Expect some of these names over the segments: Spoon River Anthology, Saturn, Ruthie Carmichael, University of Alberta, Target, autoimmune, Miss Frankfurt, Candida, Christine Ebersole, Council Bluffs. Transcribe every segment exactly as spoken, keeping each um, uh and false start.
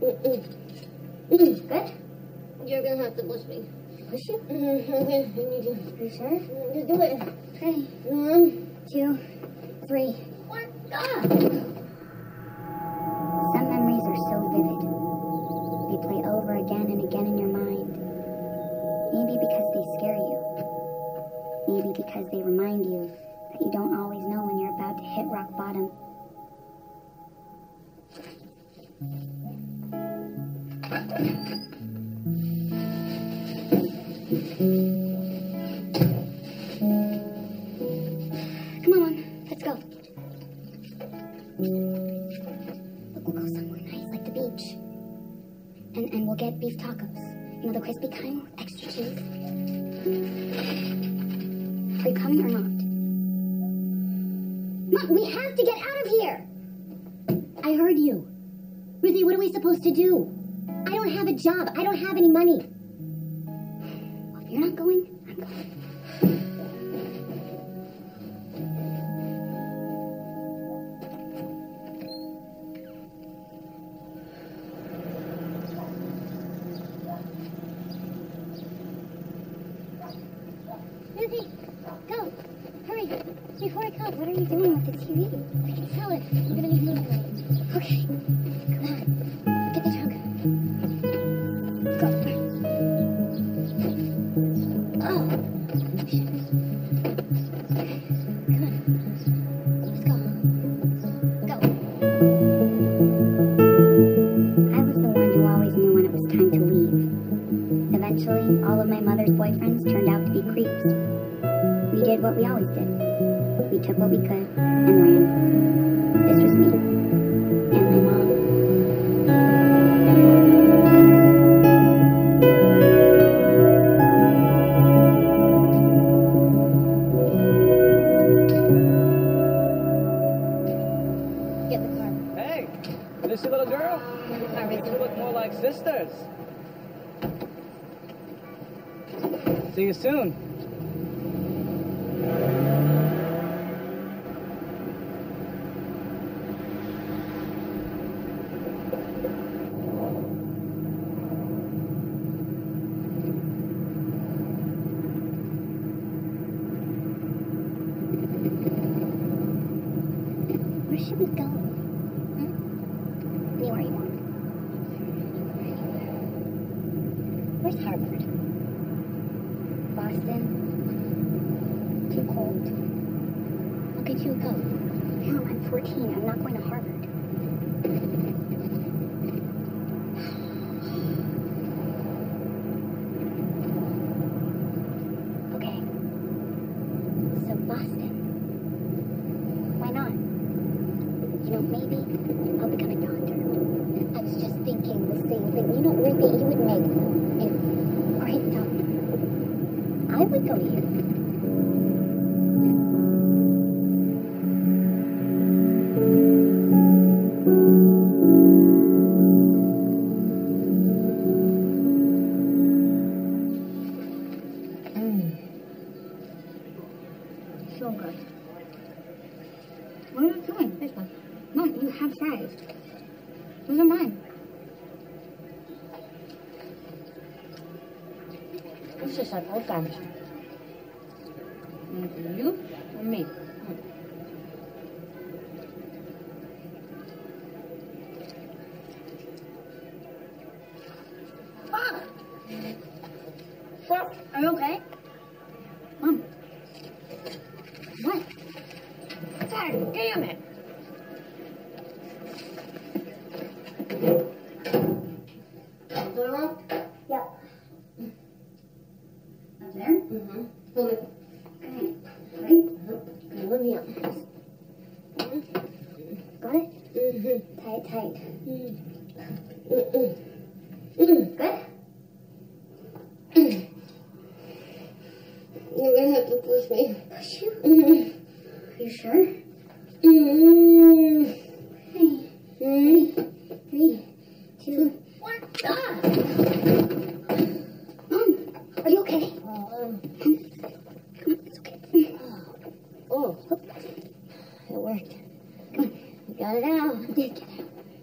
Good. You're gonna have to push me. Push it? Mm-hmm. Okay, I need you. Are you sure? Just do it. Okay. One, two, three. What the? Some memories are so vivid. They play over again and again in your mind. Maybe because they scare you. Maybe because they remind you that you don't always know when you're about to hit rock bottom. Come on, let's go. Look, we'll go somewhere nice, like the beach. And, and we'll get beef tacos. You know, the crispy kind with extra cheese. Are you coming or not? Mom, we have to get out of here! I heard you. Ruthie, what are we supposed to do? I don't have a job. I don't have any money. Well, if you're not going, I'm going. Ruthie, go. Hurry. Before I come, what are you doing with the T V? I can tell it. I'm going to be moving. Okay.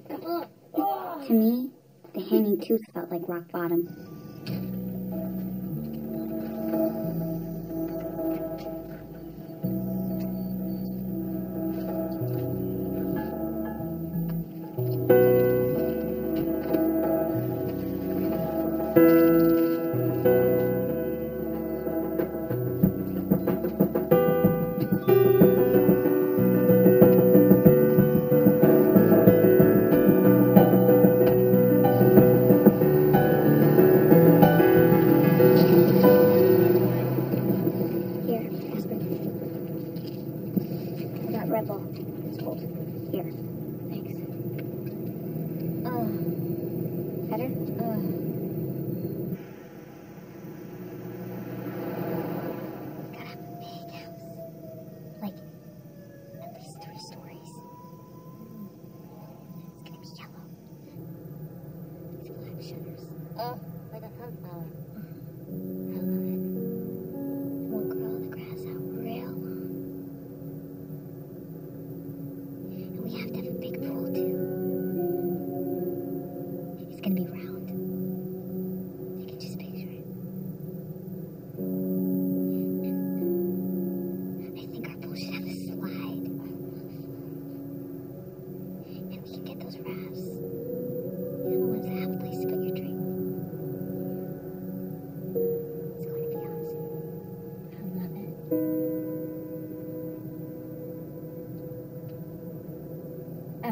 Come on. To me, hanging tooth felt like rock bottom.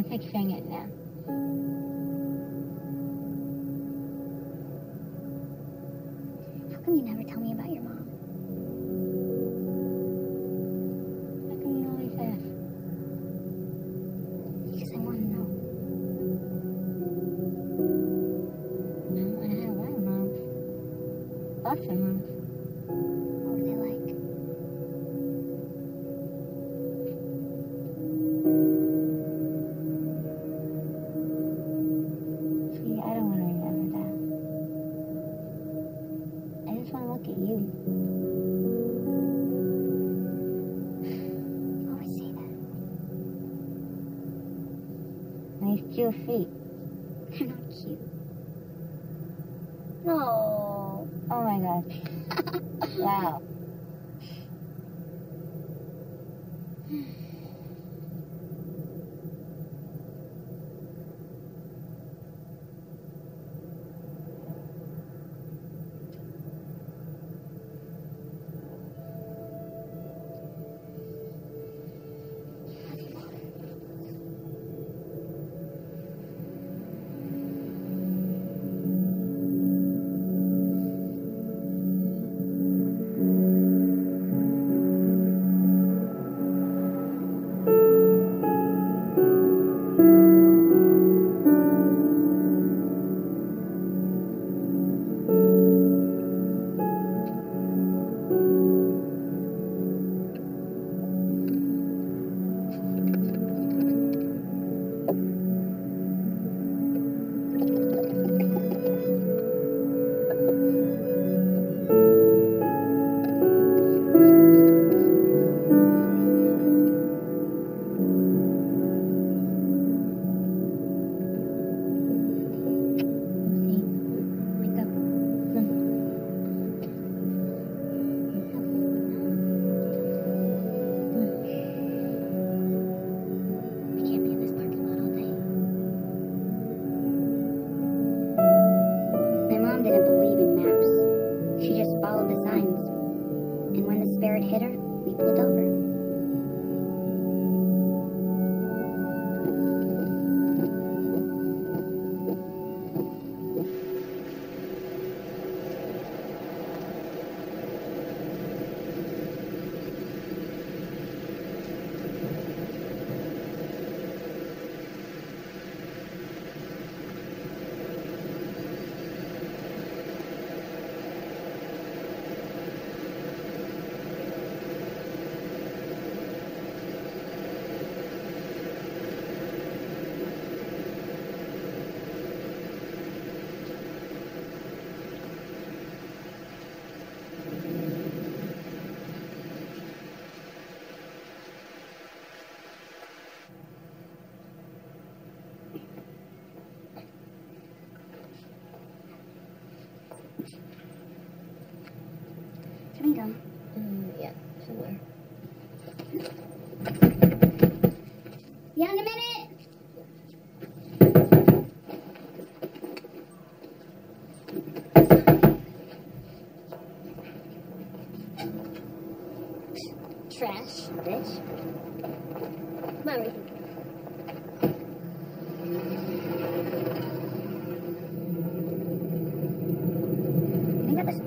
Fixing it now. How come you never tell me about your mom? How come you always ask? Because I want to know. I don't want to have a mom. Lots of moms. Your feet. They're not cute. No. Oh my God. Wow.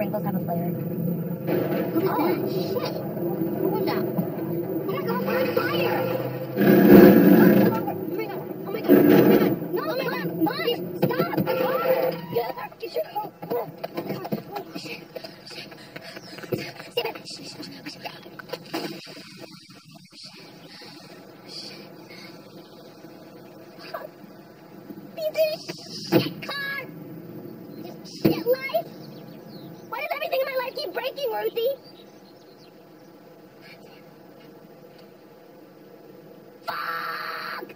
sprinkles have a flair. What was oh, that? Shit! What was that? Oh my god, we're on fire! Oh my god, oh my god, oh my god! No, oh my god, mine! Stop! Come on! Get up! Get your coat! Oh my god, oh shit! Stay back! Shh, shh, shh, shh. Piece of shit car! Shit life! Why does everything in my life keep breaking, Ruthie? Fuck!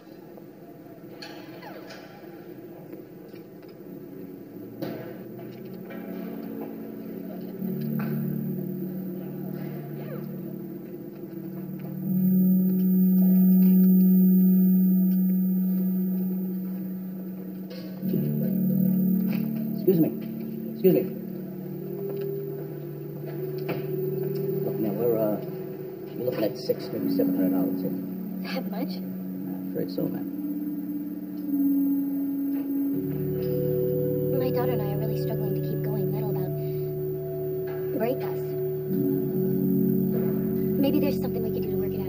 Excuse me. Excuse me. Look, man, we're, uh, we're looking at six, maybe seven hundred dollars here. That much? I'm afraid so, ma'am. My daughter and I are really struggling to keep going. That'll about break us. Maybe there's something we could do to work it out.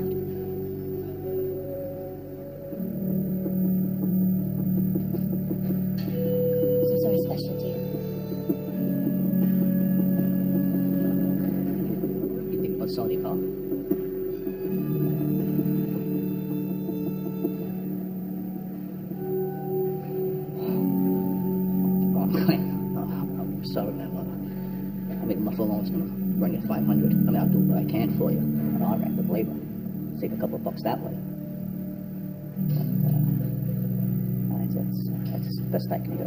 Save a couple of bucks that way. But, uh, that's, that's, that's the best I can do.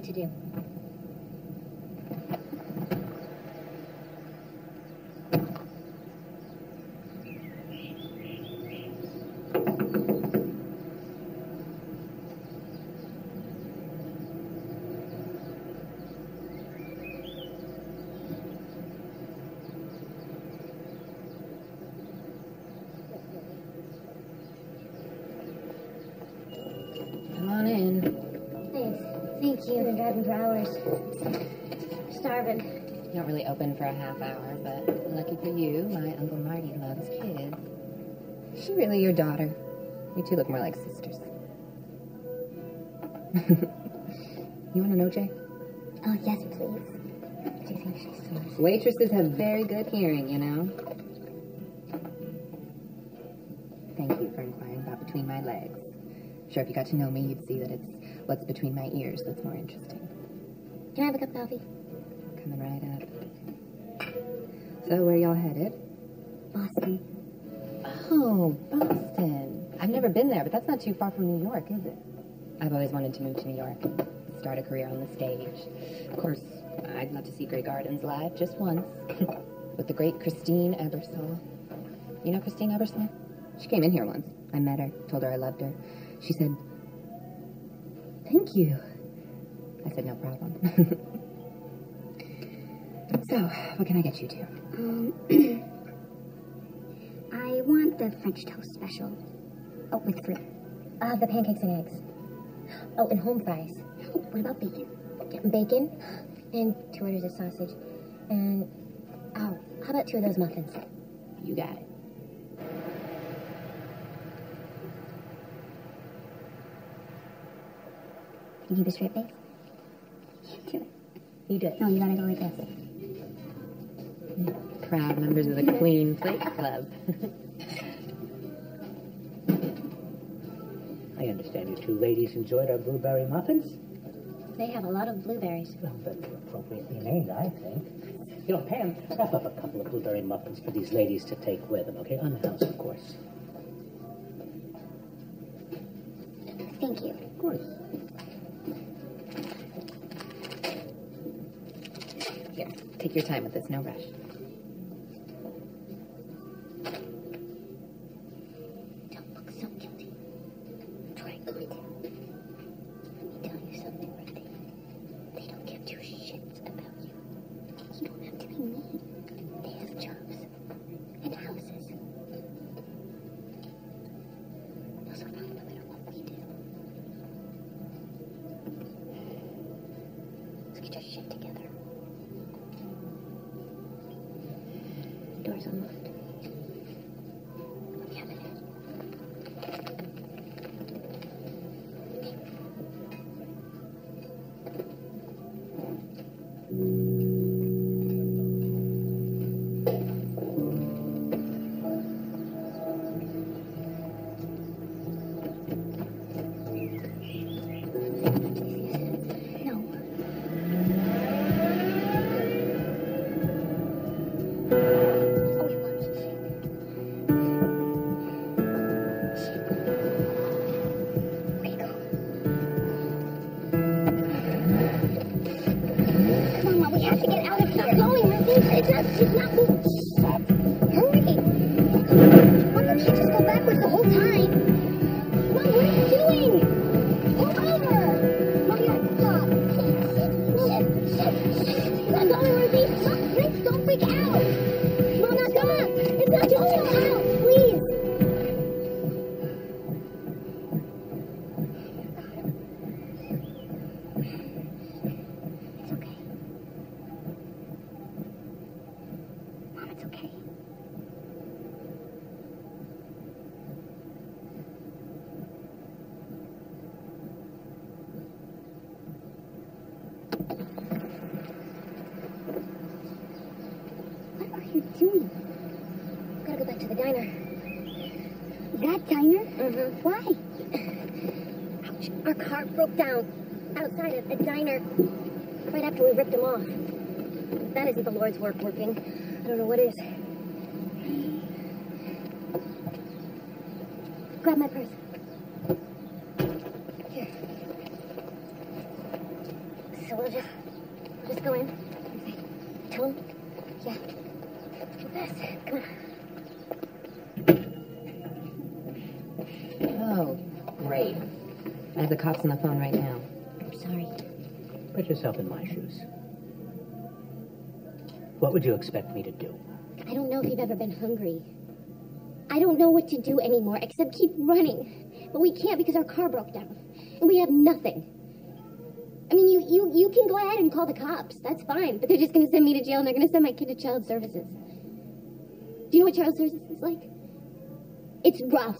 To do. For hours. Starving. Not really open for a half hour, but lucky for you, my Uncle Marty loves kids. Is she really your daughter? You two look more like sisters. You want to know, Jay? Oh, yes, please. Do you think she's so nice? Waitresses have very good hearing, you know? Thank you for inquiring about between my legs. Sure, if you got to know me, you'd see that it's what's between my ears that's more interesting. Can I have a cup of coffee? Coming right up. So, where y'all headed? Boston. Oh, Boston. I've I've never been there, but that's not too far from New York, is it? I've always wanted to move to New York, start a career on the stage. Of course, I'd love to see Grey Gardens live just once with the great Christine Ebersole. You know Christine Ebersole? She came in here once. I met her, told her I loved her. She said, "Thank you." I said, "No problem." So, what can I get you to? Um, I want the French toast special. Oh, with fruit. Uh, the pancakes and eggs. Oh, and home fries. Oh, what about bacon? Yeah, bacon and two orders of sausage. And, oh, how about two of those muffins? You got it. Can you keep a straight face? You do it. You do it. No, you gotta go like this. Proud members of the Clean Plate Club. I understand you two ladies enjoyed our blueberry muffins. They have a lot of blueberries. Well, that's appropriately named, I think. You know, Pam, wrap up a couple of blueberry muffins for these ladies to take with them, okay? On the house, of course. Thank you. Of course. Take your time with this, no rush. Don't look so guilty. Try not to. Let me tell you something, Ruthie. They don't give two shits about you. You don't have to be mean. They have jobs and houses. They'll survive no matter what we do. Let's get your shit together. Doors unlocked. Yeah, they did. Lord's work working. I don't know what is. Grab my purse. Here. So we'll just, just go in. Okay. Tell him. Yeah. Yes. Come on. Oh, great. I have the cops on the phone right now. I'm sorry. Put yourself in my shoes. What would you expect me to do? I don't know if you've ever been hungry. I don't know what to do anymore except keep running. But we can't because our car broke down. And we have nothing. I mean, you, you, you can go ahead and call the cops. That's fine. But they're just going to send me to jail and they're going to send my kid to child services. Do you know what child services is like? It's rough.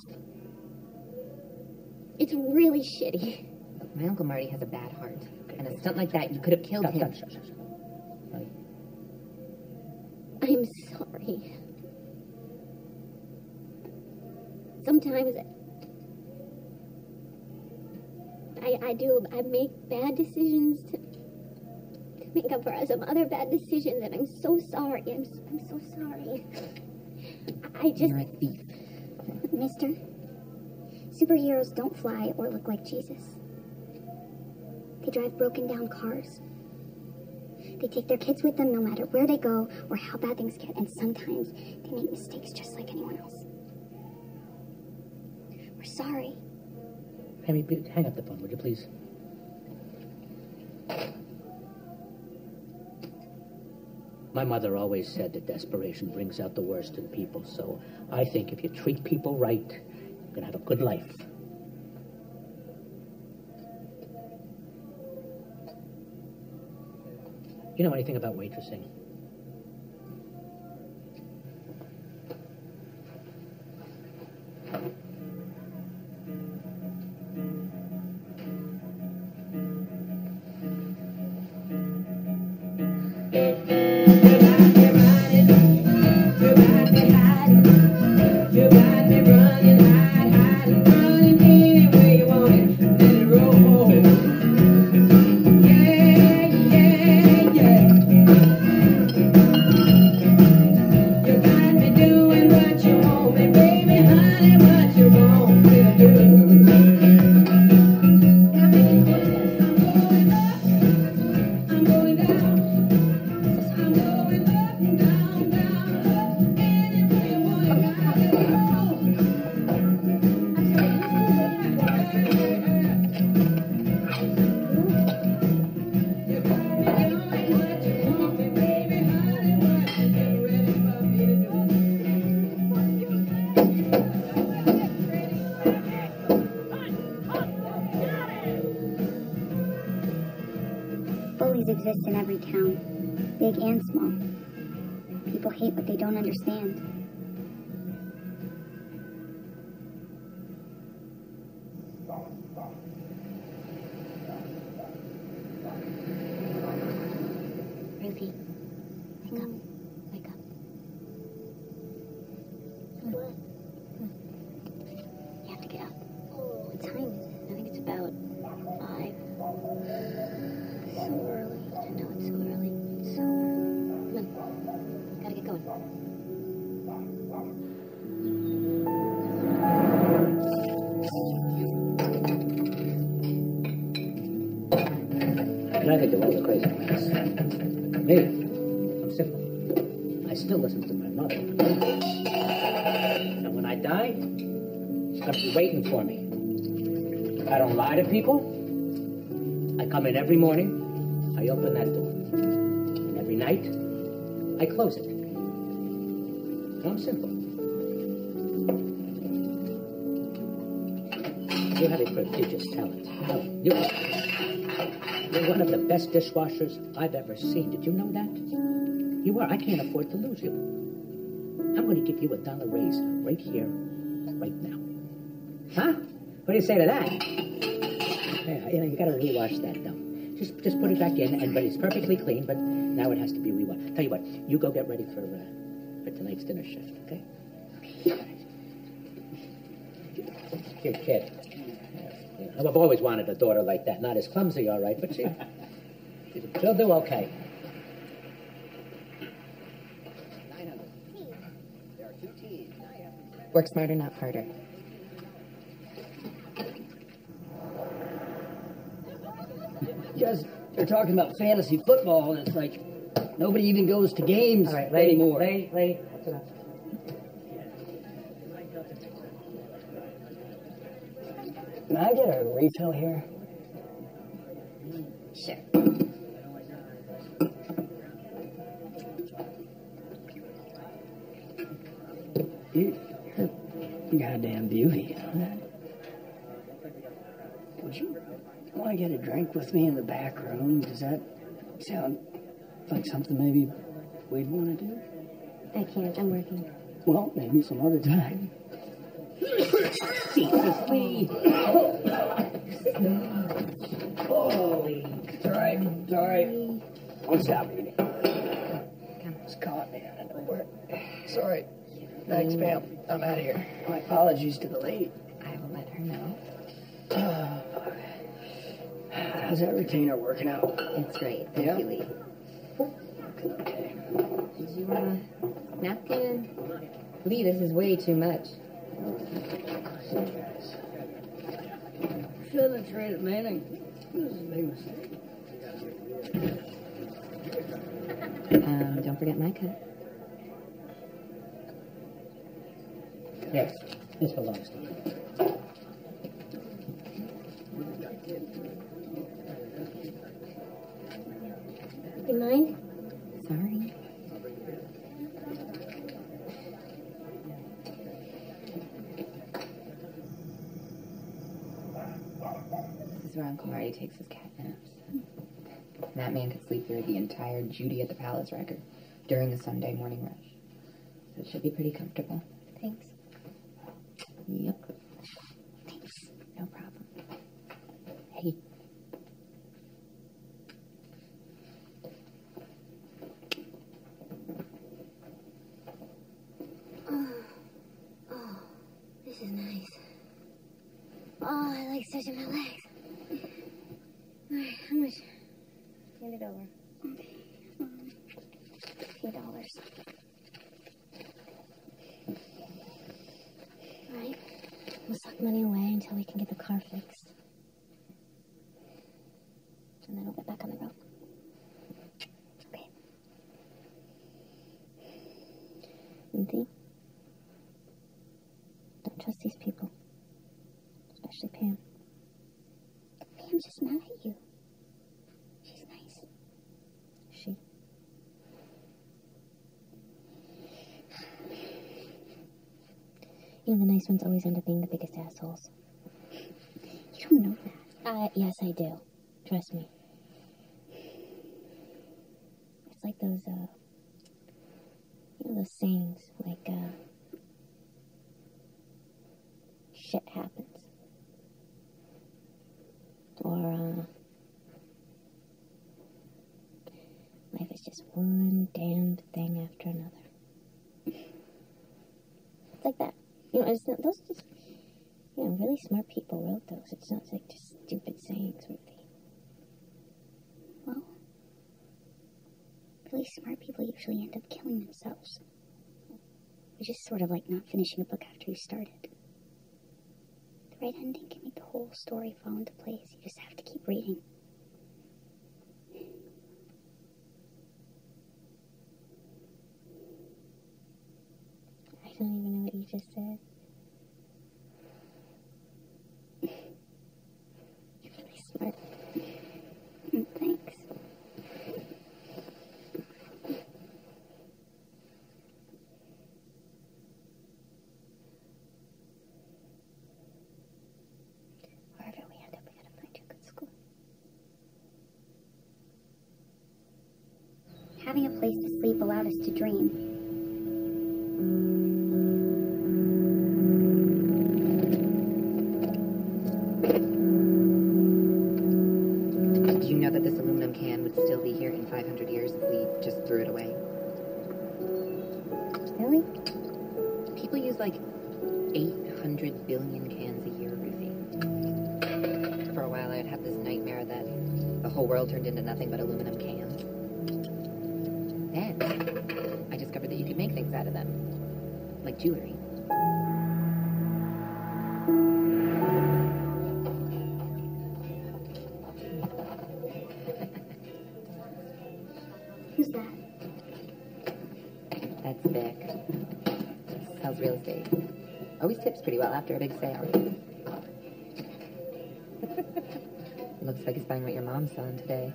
It's really shitty. My Uncle Marty has a bad heart. And a stunt like that, you could have killed stop, him. Stop, stop, stop. I'm sorry. Sometimes I, I do, I make bad decisions to, to make up for some other bad decisions, and I'm so sorry. I'm, I'm so sorry. I just... You're a thief. Mister, Superheroes don't fly or look like Jesus. They drive broken down cars. They take their kids with them no matter where they go or how bad things get, and sometimes they make mistakes just like anyone else. We're sorry. Amy, hang up the phone, would you please? My mother always said that desperation brings out the worst in people, so I think if you treat people right, you're going to have a good life. You know anything about waitressing? Every morning, I open that door, and every night, I close it. I'm simple. You have a prodigious talent. No, you are. You're one of the best dishwashers I've ever seen. Did you know that? You are. I can't afford to lose you. I'm going to give you a dollar raise right here, right now. Huh? What do you say to that? Yeah, you know, you got to rewash that, though. Just, just put it back in, and but it's perfectly clean, but now it has to be rewashed. Tell you what, you go get ready for, uh, for tonight's dinner shift, okay? Your kid. I've always wanted a daughter like that. Not as clumsy, all right, but she, she'll do okay. Work smarter, not harder. Because they're talking about fantasy football, and it's like nobody even goes to games All right, lady, anymore. Lady, lady. That's enough. Can I get a refill here? Sure. You, you're a goddamn beauty. Huh? Would you? Want to get a drink with me in the back room? Does that sound like something maybe we'd want to do? I can't. I'm working. Well, maybe some other time. Holy sorry, sorry. What's happening? It's caught me out of nowhere. Sorry. Thanks, ma'am. I'm out of here. My apologies to the lady. I will let her know. Uh, How's that retainer working out? It's great. Thank yeah. you, Lee. Okay. Did you want a napkin? Lee, this is way too much. Should have traded Manning. This is a big mistake. Um, don't forget my cut. Yes, this belongs to me. You mind? Sorry. This is where Uncle Marty takes his cat naps. That man could sleep through the entire Judy at the Palace record during the Sunday morning rush. So it should be pretty comfortable. Thanks. Yep. Thanks. No problem. Hey. Oh. Oh. This is nice. Oh, I like stretching my legs. All right, how much? Hand it over. Okay. Um, a few dollars. We'll suck money away until we can get the car fixed. And then we'll get back on the road. Okay. Mindy, don't trust these people. Especially Pam. Pam's just mad at you. She's nice. She. You know, the nice ones always end up being the biggest assholes. You don't know that. Uh, yes, I do. Trust me. It's like those, uh, you know, those sayings, like, uh, shit happens. Or, uh, life is just one damn thing after another. It's like that. You know, it's not, those just, you know, really smart people wrote those. It's not like just stupid sayings, really. Well, really smart people usually end up killing themselves. It's just sort of like not finishing a book after you started. The right ending can make the whole story fall into place. You just have to keep reading. I don't even know what you just said. You're really smart. Thanks. Wherever we end up, we gotta find you a good school. Having a place to sleep allowed us to dream. Turned into nothing but aluminum cans. Then, I discovered that you could make things out of them, like jewelry. Who's that? That's Vic. Sells real estate. Always tips pretty well after a big sale. Looks like he's buying what your mom's selling today.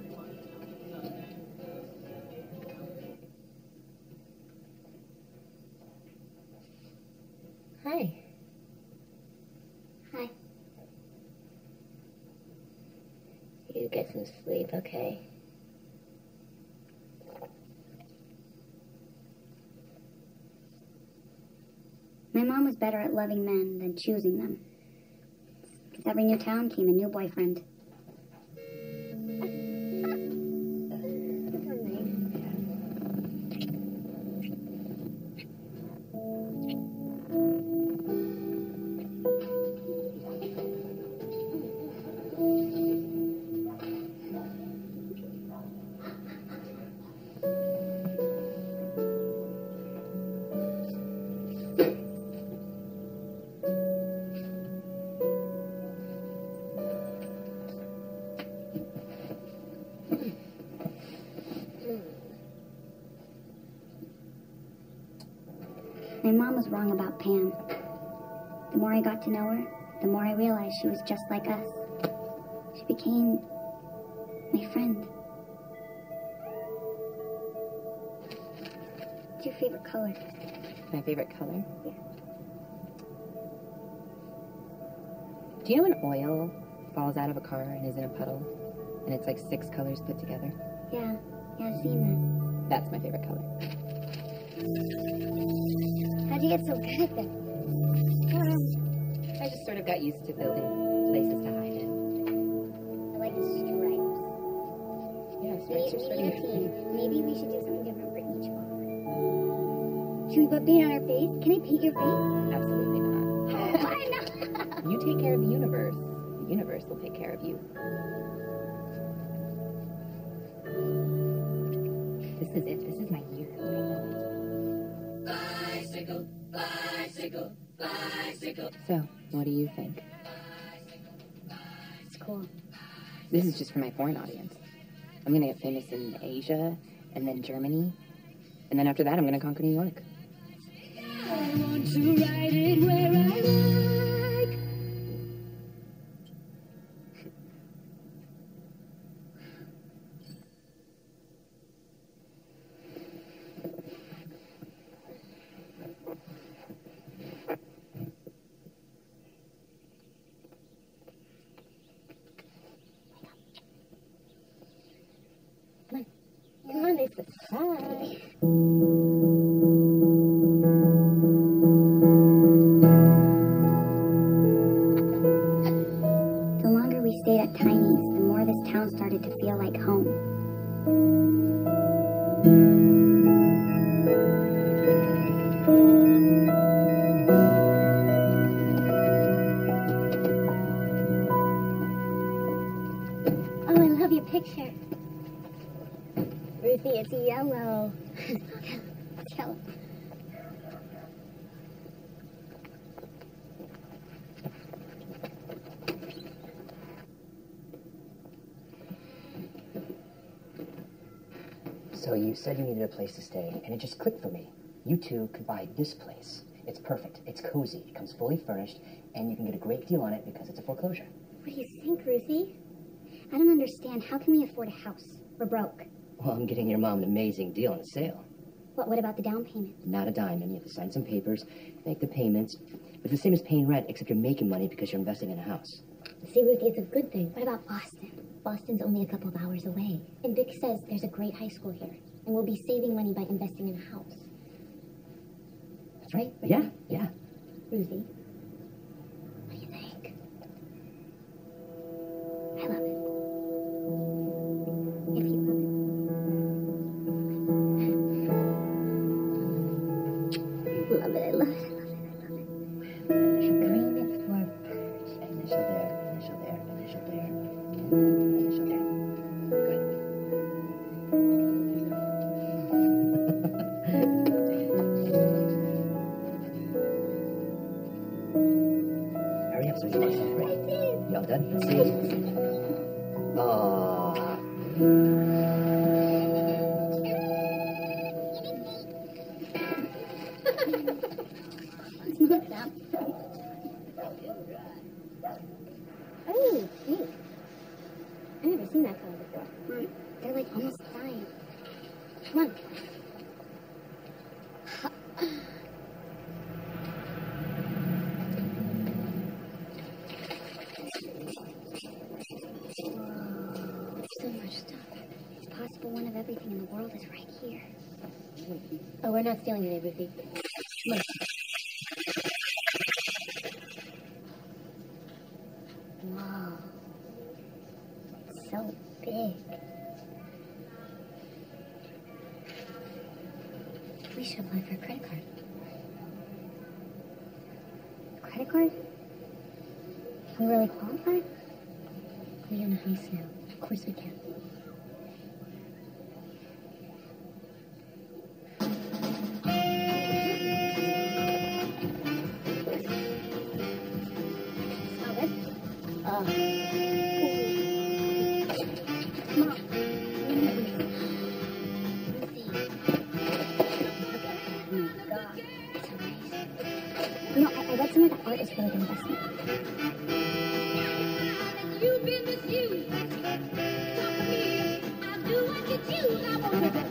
Hi. Hi. You get some sleep, okay? My mom was better at loving men than choosing them. Because every new town came a new boyfriend. Mom was wrong about Pam. The more I got to know her, the more I realized she was just like us. She became my friend. What's your favorite color? My favorite color? Yeah. Do you know when oil falls out of a car and is in a puddle? And it's like six colors put together? Yeah, yeah, I've seen that. That's my favorite color. How'd you get so good at that? Um, I just sort of got used to building places to hide in. I like the stripes. Yeah, stripes are pretty good. Maybe we should do something different for each one. Should we put paint on our face? Can I paint your face? Absolutely not. Why not? You take care of the universe. The universe will take care of you. This is it. This is my year. Bicycle, bicycle, bicycle. So, what do you think? It's cool. This is just for my foreign audience. I'm gonna get famous in Asia, and then Germany, and then after that, I'm gonna conquer New York. I want to ride it where I like. So you said you needed a place to stay, and it just clicked for me. You two could buy this place. It's perfect. It's cozy. It comes fully furnished, and you can get a great deal on it because it's a foreclosure. What do you think, Ruthie? I don't understand. How can we afford a house? We're broke. Well, I'm getting your mom an amazing deal on a sale. What, what about the down payment? Not a dime, and you have to sign some papers, make the payments. It's the same as paying rent, except you're making money because you're investing in a house. See, Ruthie, it's a good thing. What about Boston? Boston's only a couple of hours away. And Vic says there's a great high school here. And we'll be saving money by investing in a house. That's right. Yeah, yeah. Ruthie, what do you think? I love it. If you love it. I love it, I love it, I love it, I love it. Initial green for birds. Initial there, initial there, initial there. Initial there. Good. Hurry up so you can celebrate. You all done? See? Aww. I'm not stealing your neighborhood. Come on. Wow. It's so big. We should apply for a credit card. A credit card? Are we really qualified? We're in a heist now. Of course we can. It's amazing. You know, I, I read somewhere that art is really good investment. You've been misused. Talk to me. I'll do what you choose. I won't give it.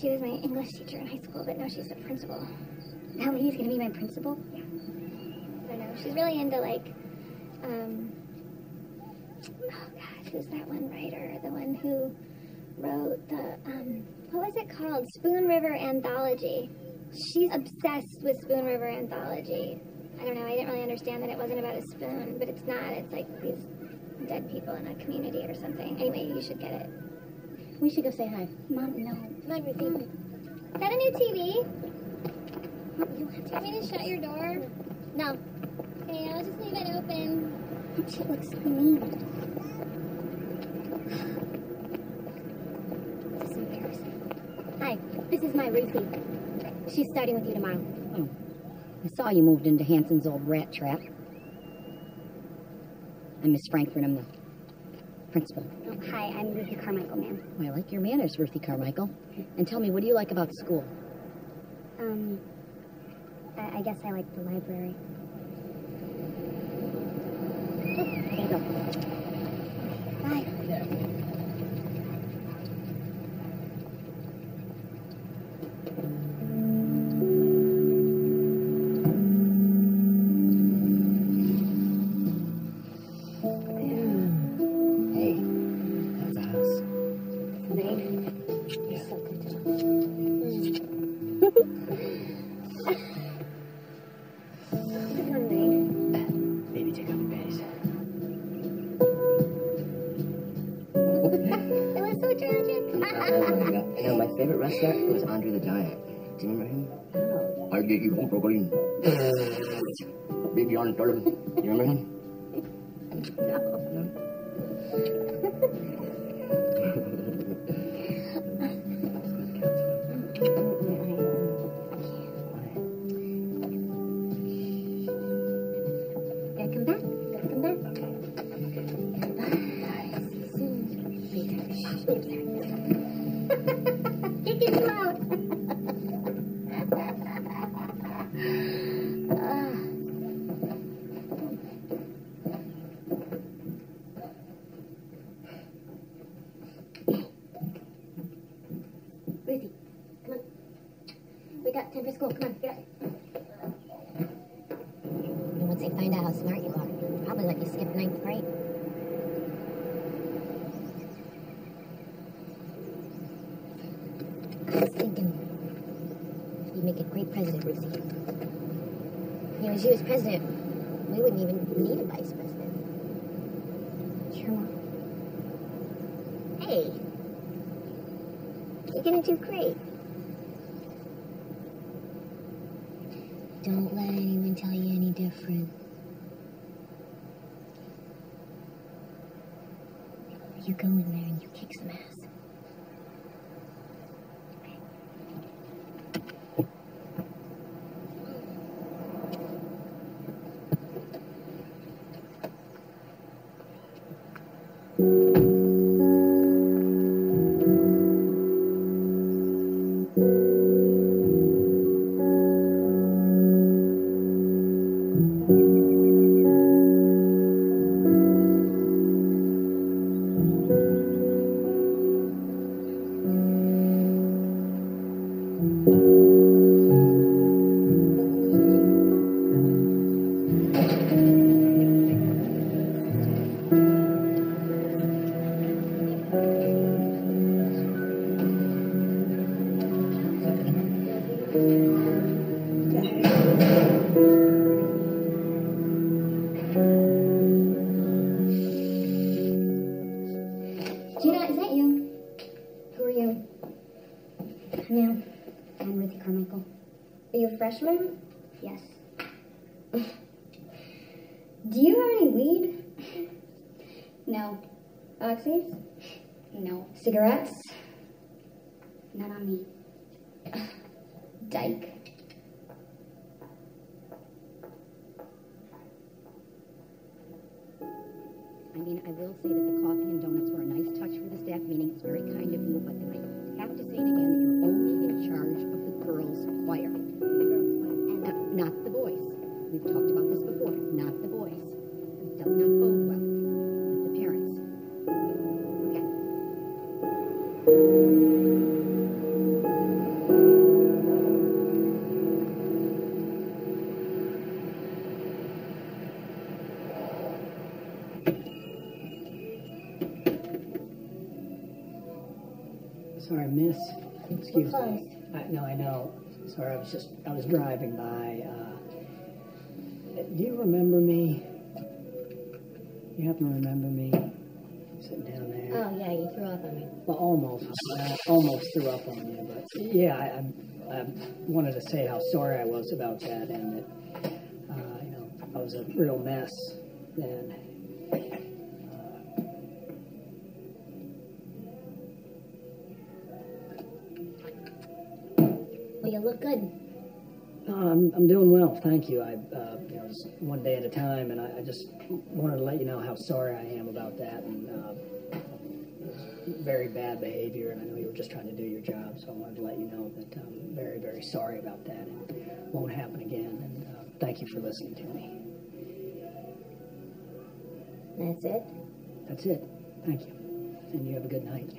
She was my English teacher in high school, but now she's the principal. Now Lee's gonna be my principal? Yeah. I don't know. She's really into, like, um, oh gosh, who's that one writer? The one who wrote the, um, what was it called? Spoon River Anthology. She's obsessed with Spoon River Anthology. I don't know, I didn't really understand that it wasn't about a spoon, but it's not. It's like these dead people in a community or something. Anyway, you should get it. We should go say hi. Mom, no. Not Ruthie. Mom. Is that a new T V? You want me to shut your door? No. Okay, I'll just leave it open. That shit looks so mean. This is embarrassing. Hi, this is my Ruthie. She's starting with you tomorrow. Oh. I saw you moved into Hanson's old rat trap. I'm Miss Frankfurt. I'm the principal. Oh, hi, I'm Ruthie Carmichael, ma'am. Well, I like your manners, Ruthie Carmichael. And tell me, what do you like about school? Um, I, I guess I like the library. Oh, there you go. Bye. freshman? Yes. Do you have any weed? No. Oxys? No. Cigarettes? Not on me. Dyke. I mean, I will say that the coffee and donuts were a nice touch for the staff meeting. It's very kind of you, but I have to say it again, you're only in charge of the girls' choir. The girls' choir. And uh, not the boys. We've talked about this before. Not the boys. It does not bode well with the parents. Okay. Sorry, miss. Excuse me. I, no, I know. Sorry, I was just, I was driving by. Uh, do you remember me? You happen to remember me? Sitting down there. Oh, yeah, you threw up on me. Well, almost. I almost threw up on you, but yeah, I, I, I wanted to say how sorry I was about that and that, uh, you know, I was a real mess then. You look good. No, I'm, I'm doing well, thank you. I, uh, you know, it's one day at a time, and I, I just wanted to let you know how sorry I am about that, and uh, very bad behavior, and I know you were just trying to do your job, so I wanted to let you know that I'm very, very sorry about that, and it won't happen again, and uh, thank you for listening to me. That's it? That's it. Thank you, and you have a good night.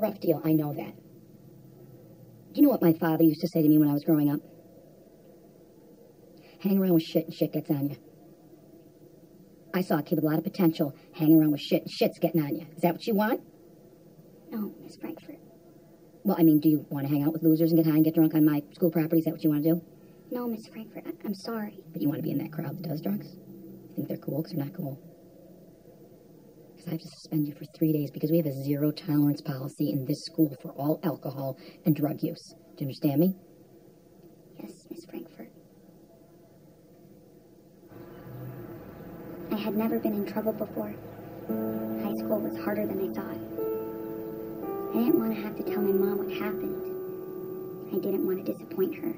Rough deal, I know that. Do you know what my father used to say to me when I was growing up? Hang around with shit and shit gets on you. I saw a kid with a lot of potential hang around with shit and shit's getting on you. Is that what you want? No, Miss Frankfurt. Well, I mean, do you want to hang out with losers and get high and get drunk on my school property? Is that what you want to do? No, Miss Frankfurt, I I'm sorry. But you want to be in that crowd that does drugs? You think they're cool because they're not cool? I have to suspend you for three days because we have a zero tolerance policy in this school for all alcohol and drug use. Do you understand me? Yes, Miss Frankfurt. I had never been in trouble before. High school was harder than I thought. I didn't want to have to tell my mom what happened. I didn't want to disappoint her.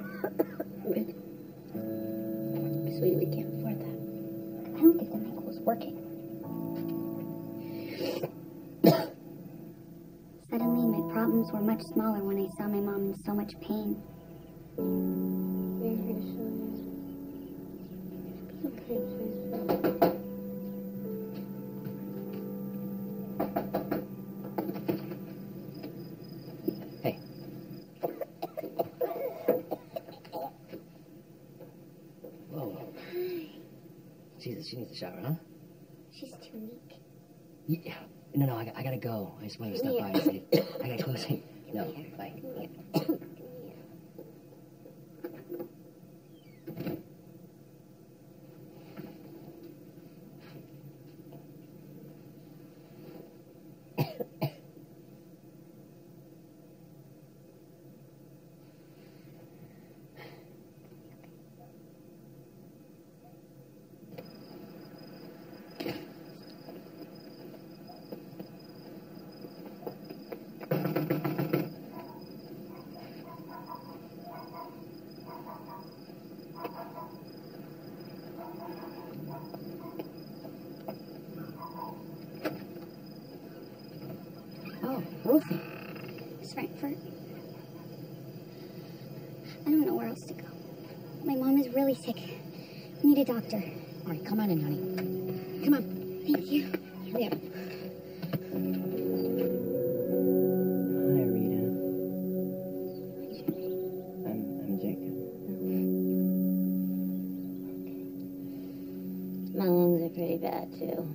Good. Sweet, we can't afford that. I don't think the mic was working. Suddenly, my problems were much smaller when I saw my mom in so much pain. Okay. She needs a shower, huh? She's too weak. Yeah. No, no, I, I gotta go. I just wanted to stop yeah. by and say, I gotta close it. No, yeah. Bye. Yeah. Miss Frankfurt. I don't know where else to go. My mom is really sick. We need a doctor. All right, come on in, honey. Come on. Thank you. Hurry up. Hi, Rita. I'm, I'm Jacob. Okay. My lungs are pretty bad, too.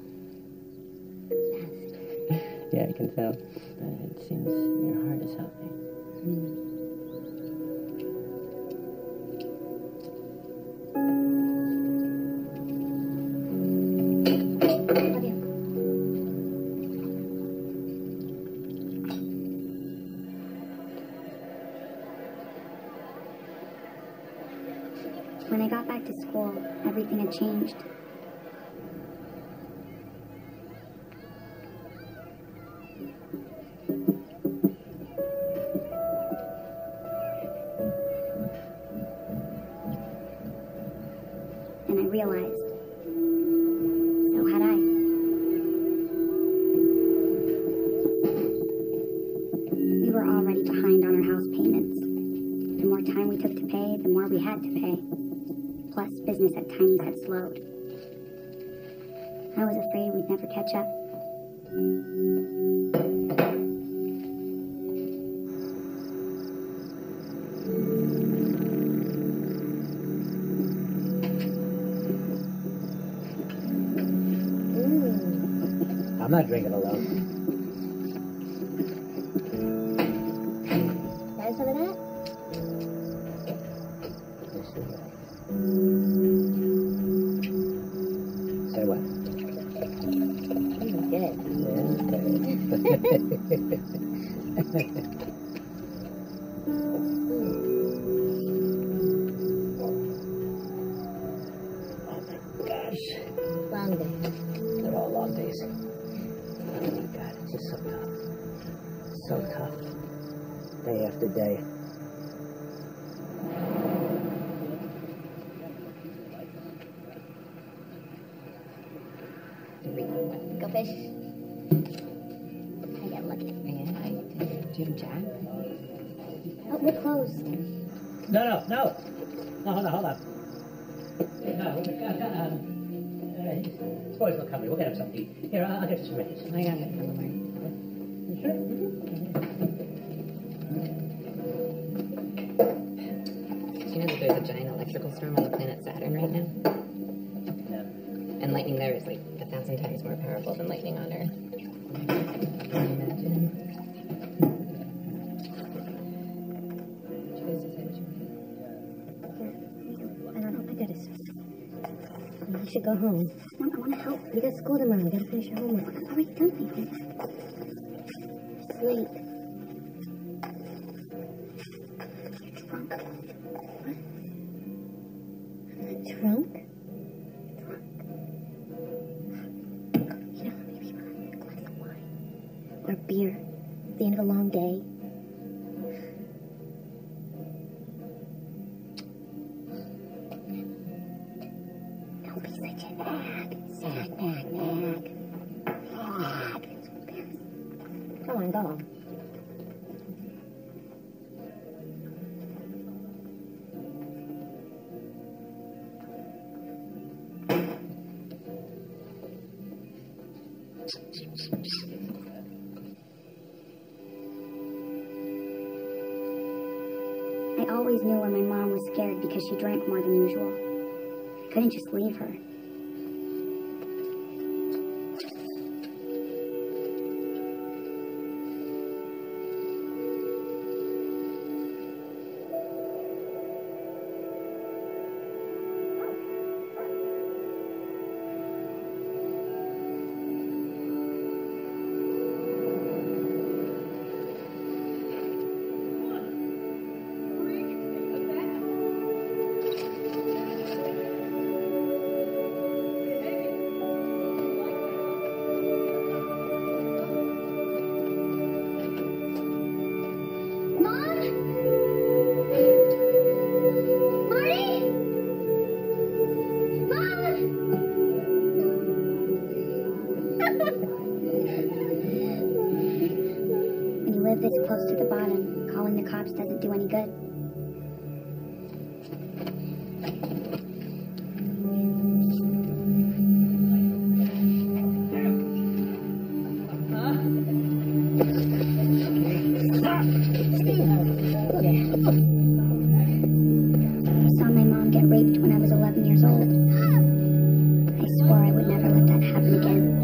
Yeah, I can tell. Uh, it seems your heart is healthy. Mm. When I got back to school, everything had changed. I'm not drinking alone. Got some of that? Say what? Good. Yeah. Oh my gosh. Long day. They're all long days. Oh my God, it's just so tough. So tough. Day after day. Go fish. I got lucky. Yeah, I do you have a job? Oh, we're closed. No, no, no. No, hold on, hold on. No, no, it's always not coming. We'll get him something to eat. Here, I'll, I'll get you some minutes. I got it. Don't worry. You sure? Mm-hmm. Do you know that there's a giant electrical storm on the planet Saturn right now? No. And lightning there is like a thousand times more powerful than lightning on Earth. Can you imagine? Choice to say what you want. I don't know. I got it. I should go home. Mom, I want to help. We got school tomorrow. We got to finish your homework. I've already done my homework. Sleep. You're drunk. What? I'm not drunk. Drunk. You know how many people have a glass of wine or beer at the end of a long day? Go on, go on. I always knew when my mom was scared because she drank more than usual. I couldn't just leave her. This close to the bottom, calling the cops doesn't do any good. I saw my mom get raped when I was eleven years old. I swore I would never let that happen again.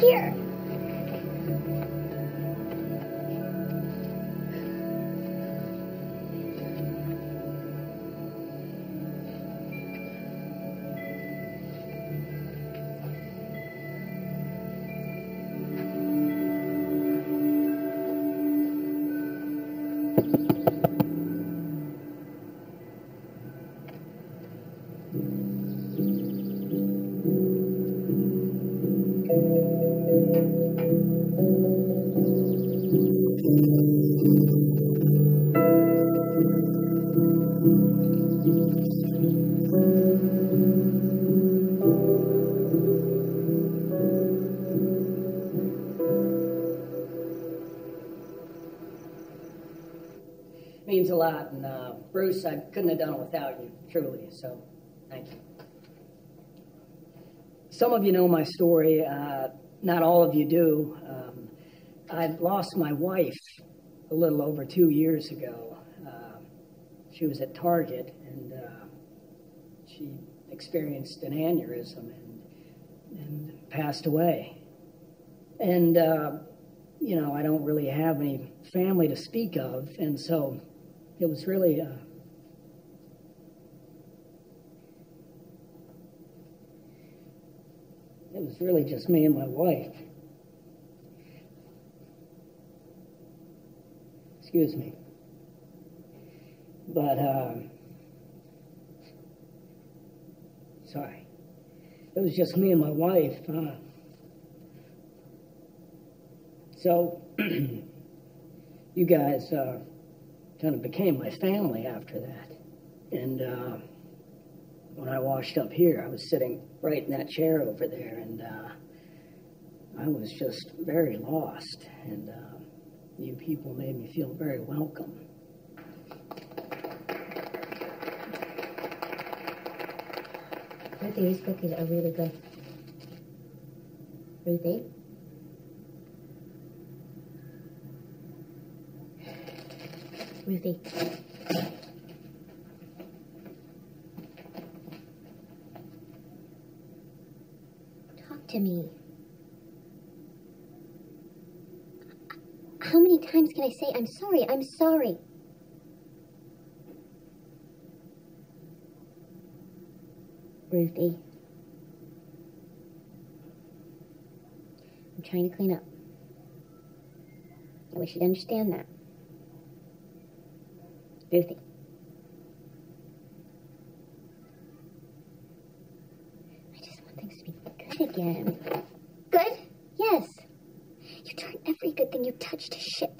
Here. Means a lot, and uh, Bruce, I couldn't have done it without you, truly, so thank you. Some of you know my story, uh, not all of you do. Um, I lost my wife a little over two years ago. Uh, she was at Target, and uh, she experienced an aneurysm and, and passed away. And, uh, you know, I don't really have any family to speak of, and so it was really uh, it was really just me and my wife. Excuse me. But um, sorry, it was just me and my wife. Uh, so you guys uh, kind of became my family after that. And uh, when I washed up here, I was sitting right in that chair over there, and uh, I was just very lost. And uh, you people made me feel very welcome. Ruthie, these cookies are really good. Ruthie? Ruthie. Talk to me. How many times can I say, I'm sorry, I'm sorry? Thursday. I'm trying to clean up. I wish you'd understand that. Thursday. I just want things to be good again. Good? Yes. You turn every good thing you touch to shit.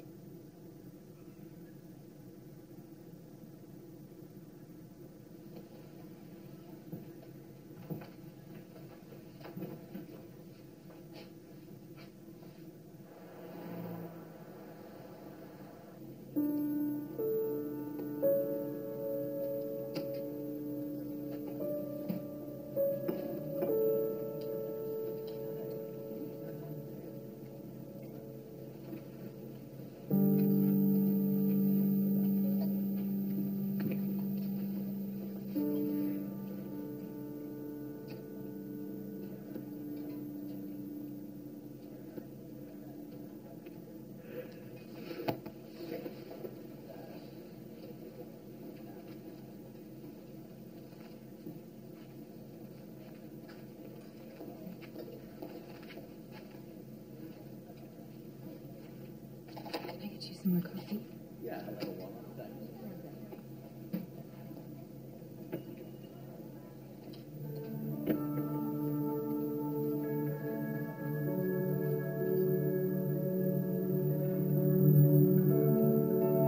Some more coffee? Yeah, I don't want that.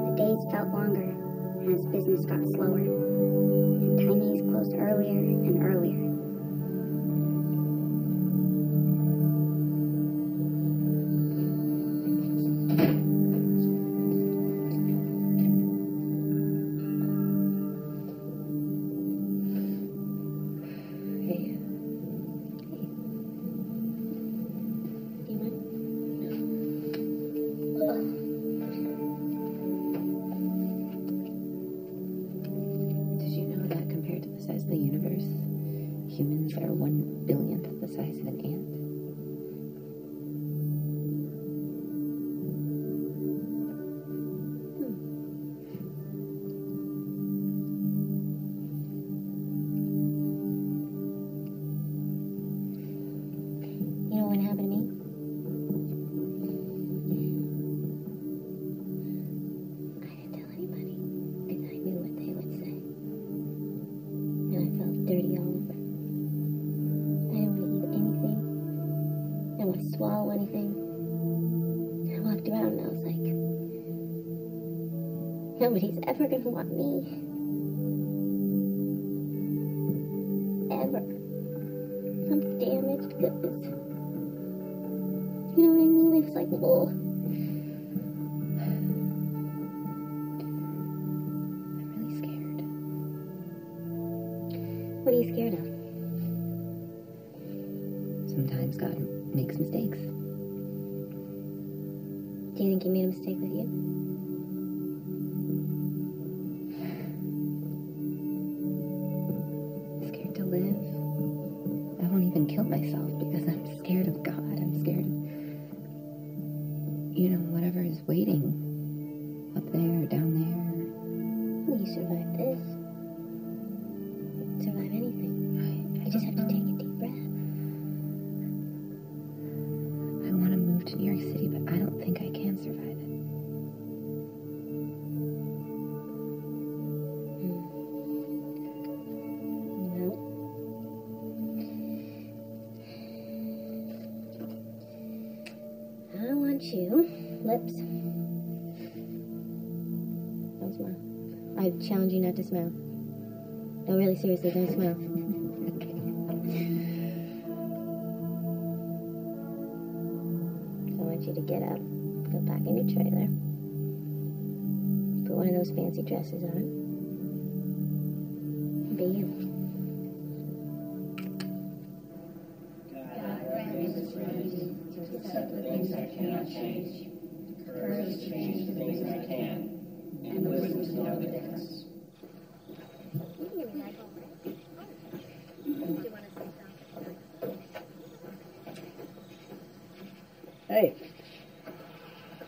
The days felt longer as business got slower, and Tiny's closed earlier and earlier. Humans are one billionth the size of an ant. Hmm. You know what happened to me? I didn't tell anybody because I knew what they would say. And I felt dirty all over. I didn't want to swallow anything. I walked around and I was like, nobody's ever going to want me. Ever. I'm damaged goods. You know what I mean? I was like, oh. I'm really scared. What are you scared of? Sometimes God makes mistakes. Do you think he made a mistake with you? Scared to live. I won't even kill myself because I'm scared of God. I'm scared of, you know, whatever is waiting up there or down there. Will you survive this? Survive anything. I, I just have to take it. New York City, but I don't think I can survive it. Mm. No. I want you, lips. Don't smile. I challenge you not to smile. No, really, seriously, don't smile. You to get up, go back in your trailer, put one of those fancy dresses on, and be you. God, I praise this remedy to accept the things I cannot change, courage to change the things I can, and wisdom to know the difference. Hey.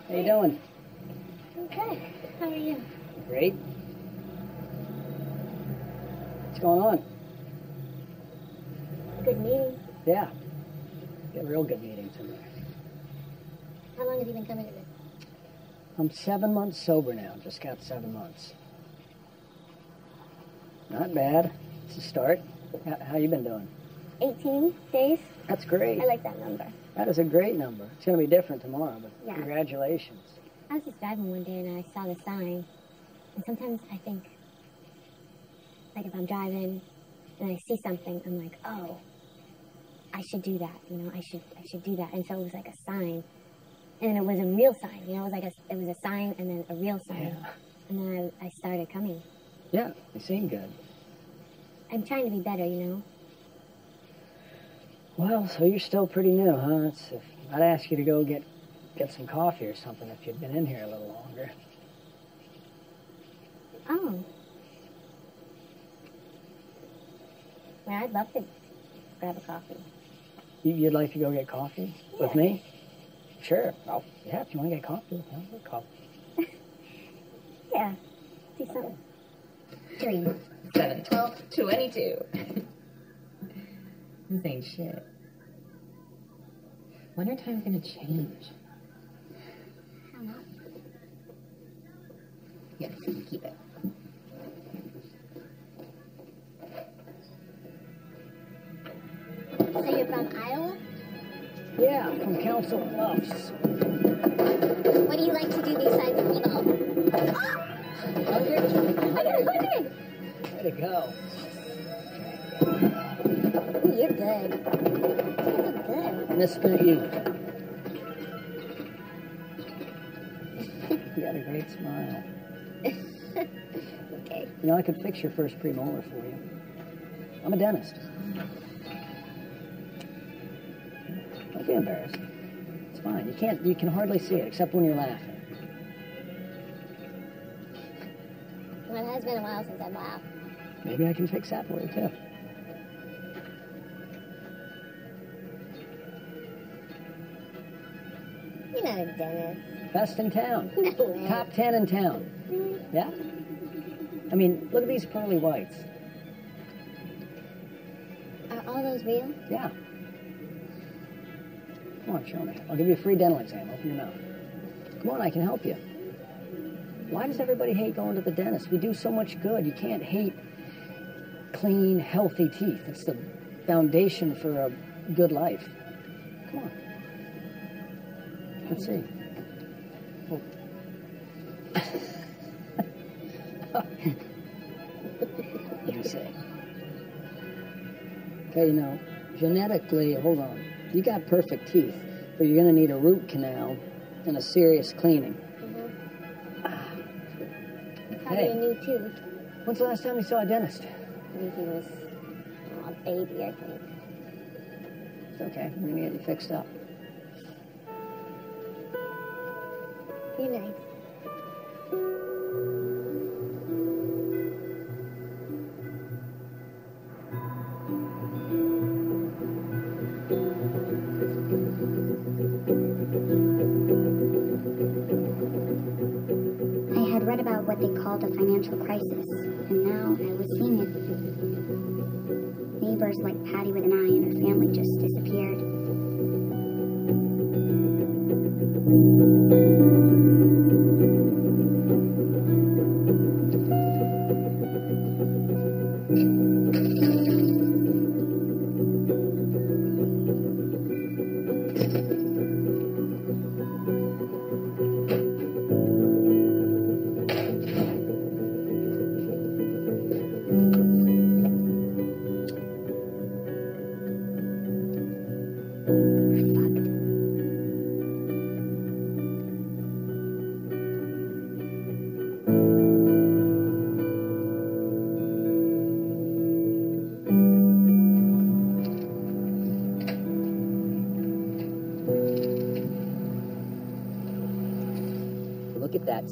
How you doing? Okay. How are you? Great. What's going on? good meetings. Yeah. Get real good meetings in there. How long have you been coming to this? I'm seven months sober now. Just got seven months. Not bad. It's a start. How, how you been doing? eighteen days. That's great. I like that number. That is a great number. It's going to be different tomorrow, but yeah. Congratulations. I was just driving one day and I saw the sign. And sometimes I think, like if I'm driving and I see something, I'm like, oh, I should do that. You know, I should, I should do that. And so it was like a sign. And it was a real sign. You know, it was like a, it was a sign and then a real sign. Yeah. And then I, I started coming. Yeah, they seem good. I'm trying to be better, you know. Well, so you're still pretty new, huh? That's, if, I'd ask you to go get get some coffee or something if you'd been in here a little longer. Oh. Well, I'd love to grab a coffee. You, you'd like to go get coffee yeah. with me? Sure. Oh, yeah, if you want to get coffee, I'll get coffee. Yeah, do something. three, seven, twelve, twenty-two. This ain't shit. When are times gonna change? I don't know. Yeah, keep it. So you're from Iowa? Yeah, from Council Bluffs. What do you like to do besides evil? Oh! one hundred? I got one hundred! Way to go. Ooh, you're good. You're good. Mister You. You got a great smile. Okay. You know, I could fix your first premolar for you. I'm a dentist. Don't be embarrassed. It's fine. You can't, you can hardly see it, except when you're laughing. Well, it has been a while since I've laughed. Maybe I can fix that for you, too. You're not a dentist. Best in town. No way. Top ten in town. Mm-hmm. Yeah? I mean, look at these pearly whites. Are all those real? Yeah. Come on, show me. I'll give you a free dental exam. Open your mouth. Come on, I can help you. Why does everybody hate going to the dentist? We do so much good. You can't hate clean, healthy teeth. It's the foundation for a good life. Come on. Let's see. Oh. You see. Okay, now, genetically, hold on. You got perfect teeth, but you're going to need a root canal and a serious cleaning. Mm-hmm. Ah. Probably hey. a new tooth. When's the last time you saw a dentist? I think he was oh, a baby, I think. It's okay. We're going to get you fixed up. Be nice. A financial crisis, and now I was seeing it. Neighbors like Patty with an eye and her family just disappeared.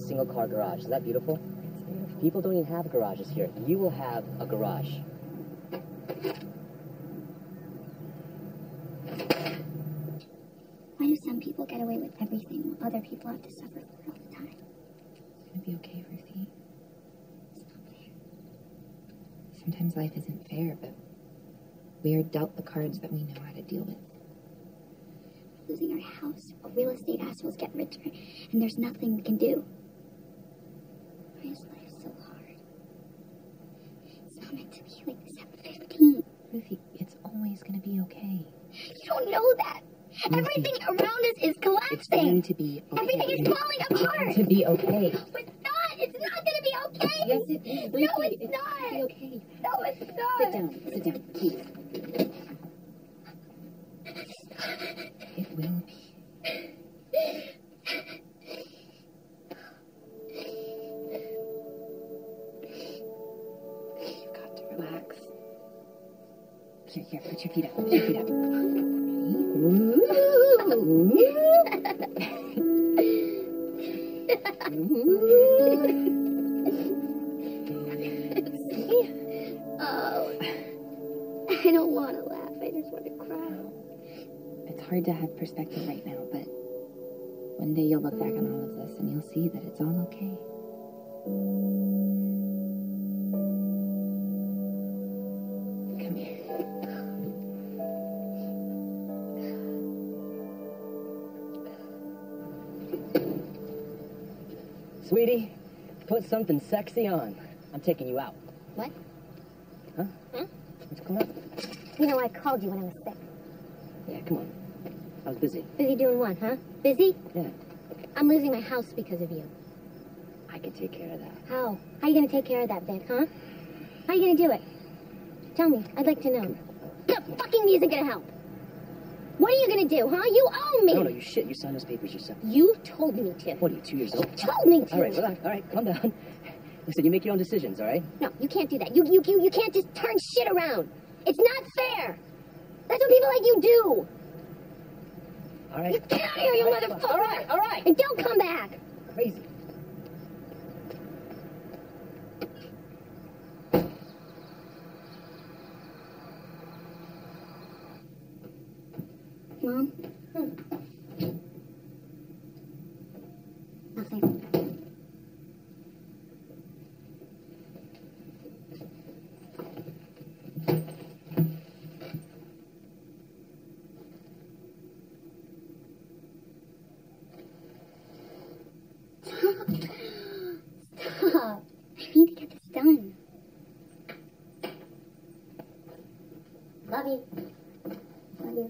Single car garage. Isn't that beautiful? beautiful? People don't even have garages here. You will have a garage. Why do some people get away with everything while other people have to suffer for it all the time? It's gonna be okay, Ruthie. It's not fair. Sometimes life isn't fair, but We are dealt the cards that we know how to deal with. We're losing our house, while real estate assholes get richer, and there's nothing we can do. Why is life so hard? It's not meant to be like this at fifteen. Ruthie, it's always going to be okay. You don't know that. Ruthie, everything around us is collapsing. It's going to be okay. Everything is falling apart. It's going to be okay. We're not. It's not going to be okay. Yes, it is. Ruthie, no, it's, it's not. It's going to be okay. No, it's not. Sit down. Sit down. Please. It will be. You've got to relax. Here, here, put your feet up. Put your feet up. Oh, I don't want to laugh. I just want to cry. It's hard to have perspective right now, but one day you'll look back on all of this and you'll see that it's all okay. Come here. Sweetie, put something sexy on. I'm taking you out. What? Huh? Huh? What's going on? You know, I called you when I was sick. Yeah, come on. I was busy. Busy doing what, huh? Busy? Yeah. I'm losing my house because of you. I can take care of that. How? How are you going to take care of that, Vic, huh? How are you going to do it? Tell me. I'd like to know. The fucking music isn't going to help. What are you going to do, huh? You owe me. No, no, you shit. You signed those papers yourself. You told me to. What are you, two years old? You told me to. All right, relax. All right, calm down. Listen, you make your own decisions, all right? No, you can't do that. You, you, you, you can't just turn shit around. It's not fair. That's what people like you do. All right. You get out of here, you all right, motherfucker. All right, all right. And don't come back. Crazy. Mom? Hmm. Nothing. Love you. Love you.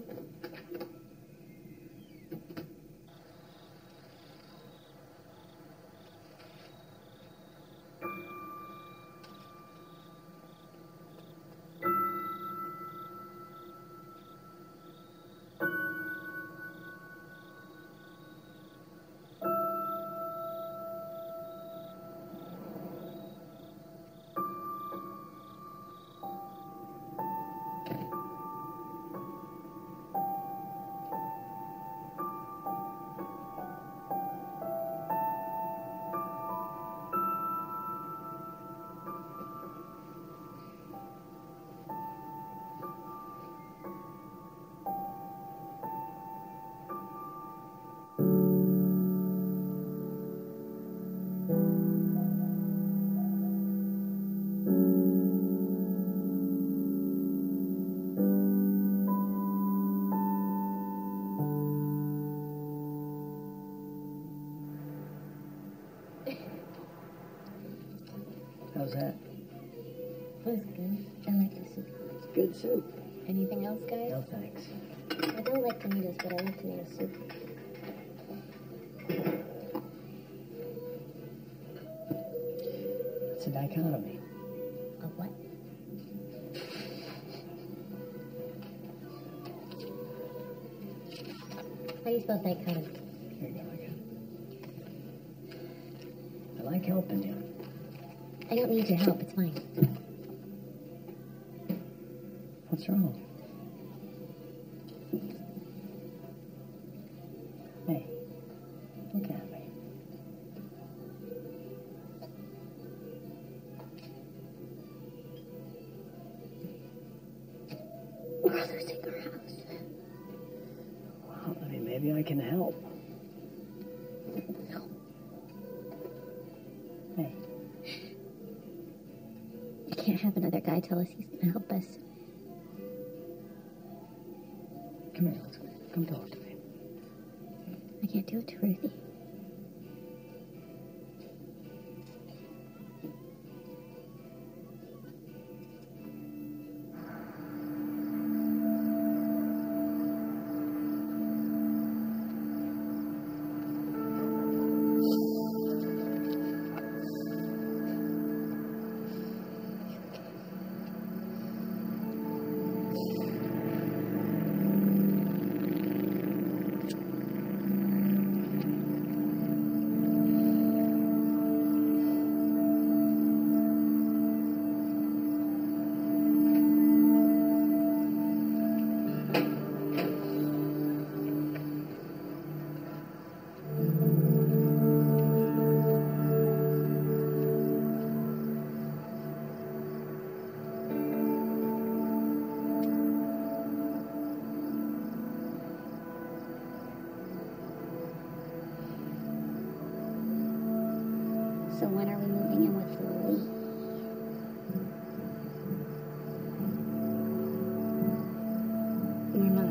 How's that? That was good. I like the soup. It's good soup. Anything else, guys? No, thanks. I don't like tomatoes, but I like tomato soup. It's a dichotomy. A what? How do you spell dichotomy? Here you go again. I like helping you. I don't need your help, it's fine. What's wrong? Hey, look at me. We're losing our house. Well, I mean, maybe I can help. No. Hey. Can't have another guy tell us he's gonna help us. Come talk to me. I can't do it to Ruthie. So when are we moving in with Lily? Your mom.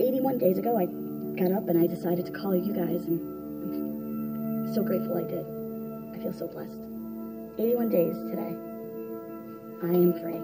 eighty-one days ago, I got up and I decided to call you guys, and I'm so grateful I did. I feel so blessed. eighty-one days today. I am free.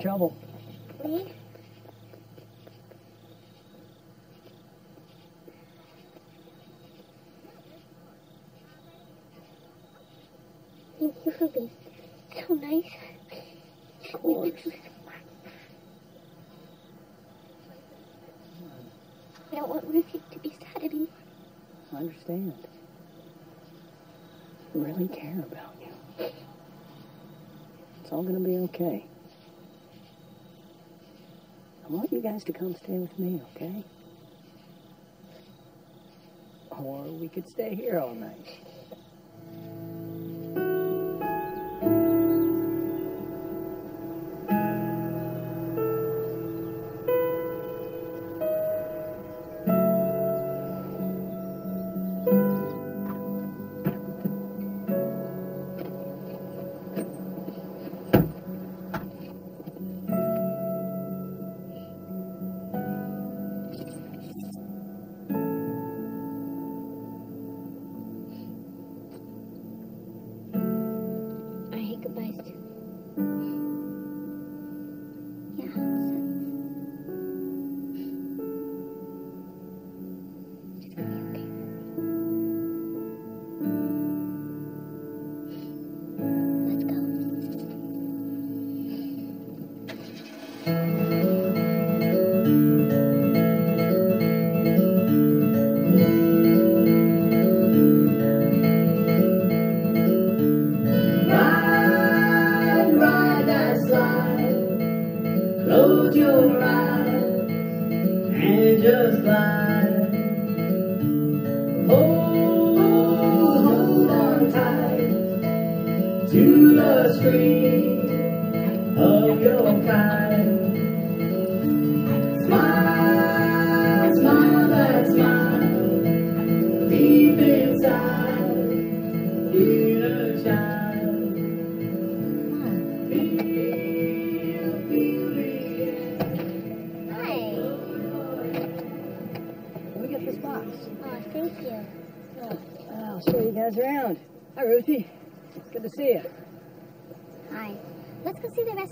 Trouble. Me? Thank you for being so nice. Of course. I don't want Ruthie to be sad anymore. I understand. I really care about you. It's all going to be okay. I want you guys to come stay with me, okay? Or we could stay here all night.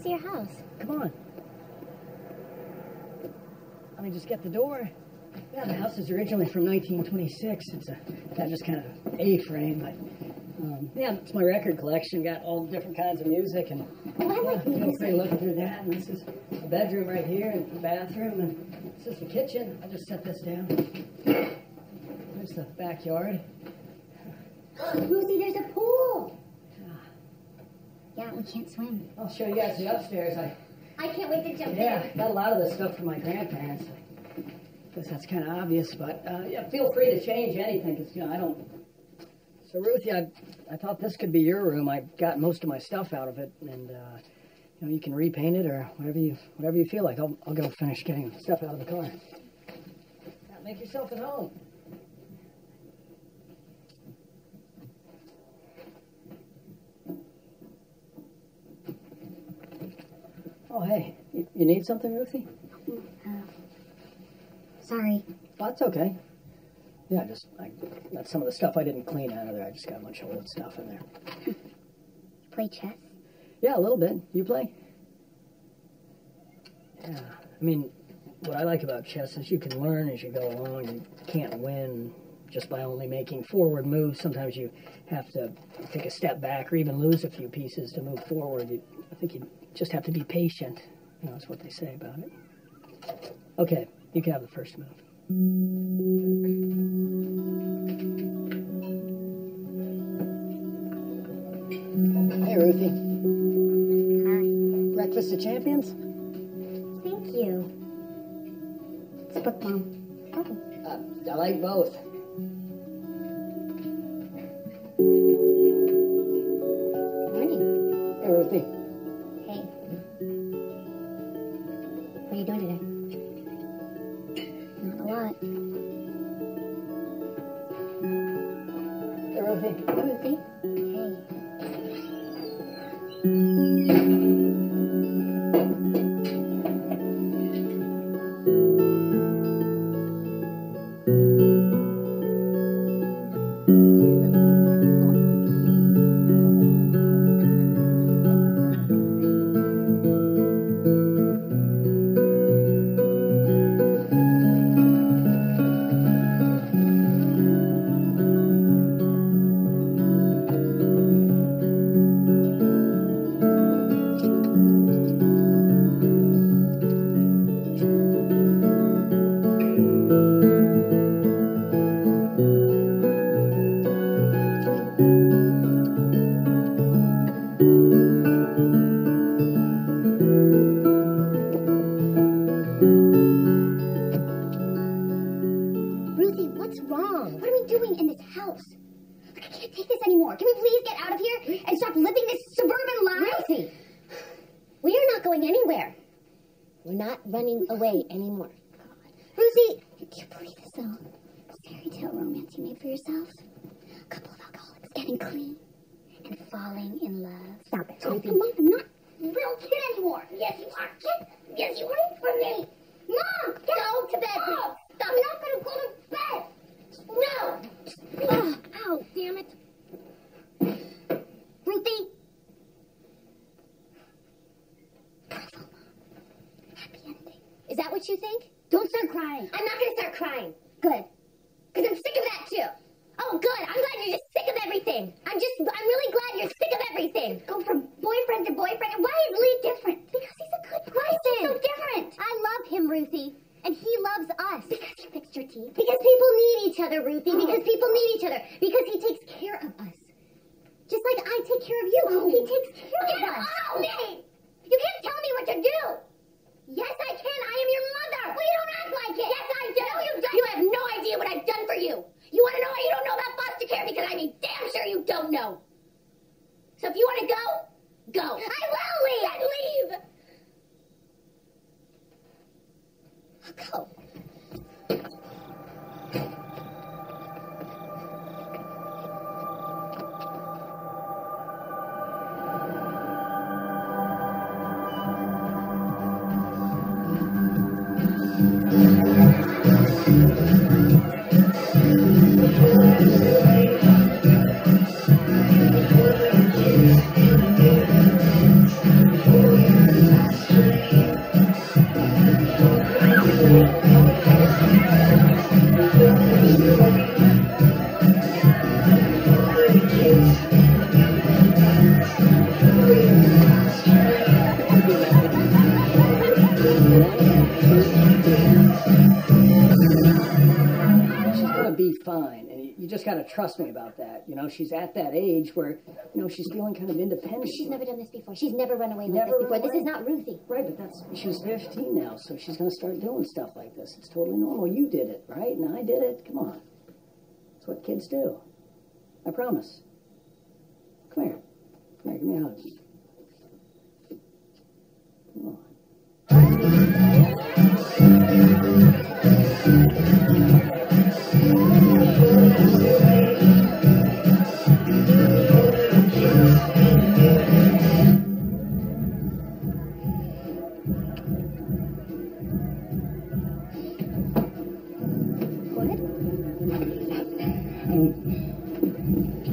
Your house. Come on. Let me just get the door. Yeah, the house is originally from nineteen twenty-six. It's a got just kind of A-frame, but um, yeah, it's my record collection. Got all the different kinds of music, and oh, I like uh, music. Pretty looking through that. And this is the bedroom right here, and the bathroom, and this is the kitchen. I just set this down. There's the backyard. Lucy, there's a pool. Yeah, we can't swim. I'll show you guys the upstairs. I I can't wait to jump yeah, in. Yeah, got a lot of this stuff from my grandparents. I guess that's kind of obvious, but uh, yeah, feel free to change anything. Cause, you know, I don't. So Ruthie, I I thought this could be your room. I got most of my stuff out of it, and uh, you know, you can repaint it or whatever you whatever you feel like. I'll I'll go finish getting stuff out of the car. Now, make yourself at home. Oh, hey, you, you need something, Ruthie? Uh, sorry. Well, that's okay. Yeah, just, I, that's some of the stuff I didn't clean out of there. I just got a bunch of old stuff in there. You play chess? Yeah, a little bit. You play? Yeah. I mean, what I like about chess is you can learn as you go along. You can't win just by only making forward moves. Sometimes you have to take a step back or even lose a few pieces to move forward. You, I think you just have to be patient. You know, that's what they say about it. Okay, you can have the first move. Hey, Ruthie. Hi. Breakfast of Champions? Thank you. It's a book, Mom. Oh. Uh, I like both. Good morning. Hey, Ruthie. What are you doing today? Not a lot. Hey, Ruthie. Hey, Ruthie. Thank you. just got to trust me about that. You know, she's at that age where, you know, she's feeling kind of independent. She's never done this before. She's never run away never like this before. This is not Ruthie. Right, but that's, she's fifteen now, so she's going to start doing stuff like this. It's totally normal. You did it, right? And I did it. Come on. That's what kids do. I promise. Come here. Come here, give me a hug. Come on. What? Um,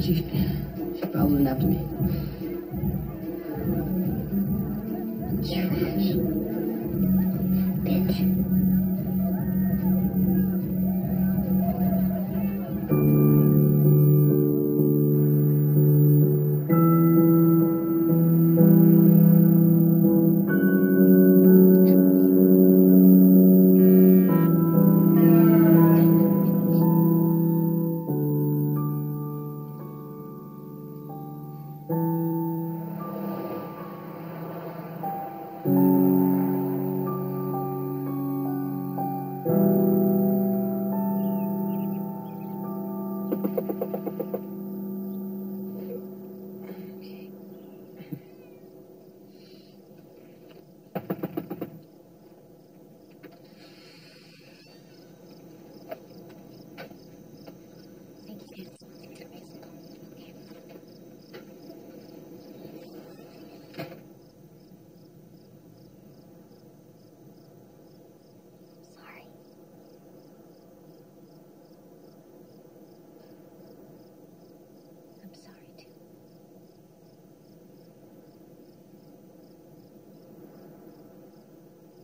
she, she probably went after me.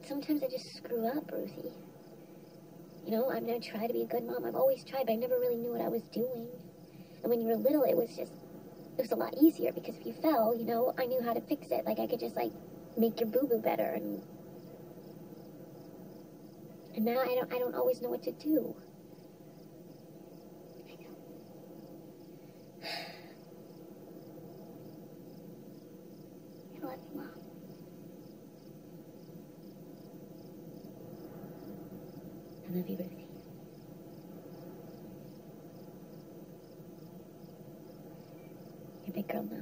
Sometimes I just screw up, Ruthie. You know, I've never tried to be a good mom. I've always tried, but I never really knew what I was doing. And when you were little, it was just, it was a lot easier because if you fell, you know, I knew how to fix it. Like, I could just, like, make your boo-boo better. And, and now I don't, I don't always know what to do. I know. I love you, Mom. I love you, Ruthie. You're a big girl now.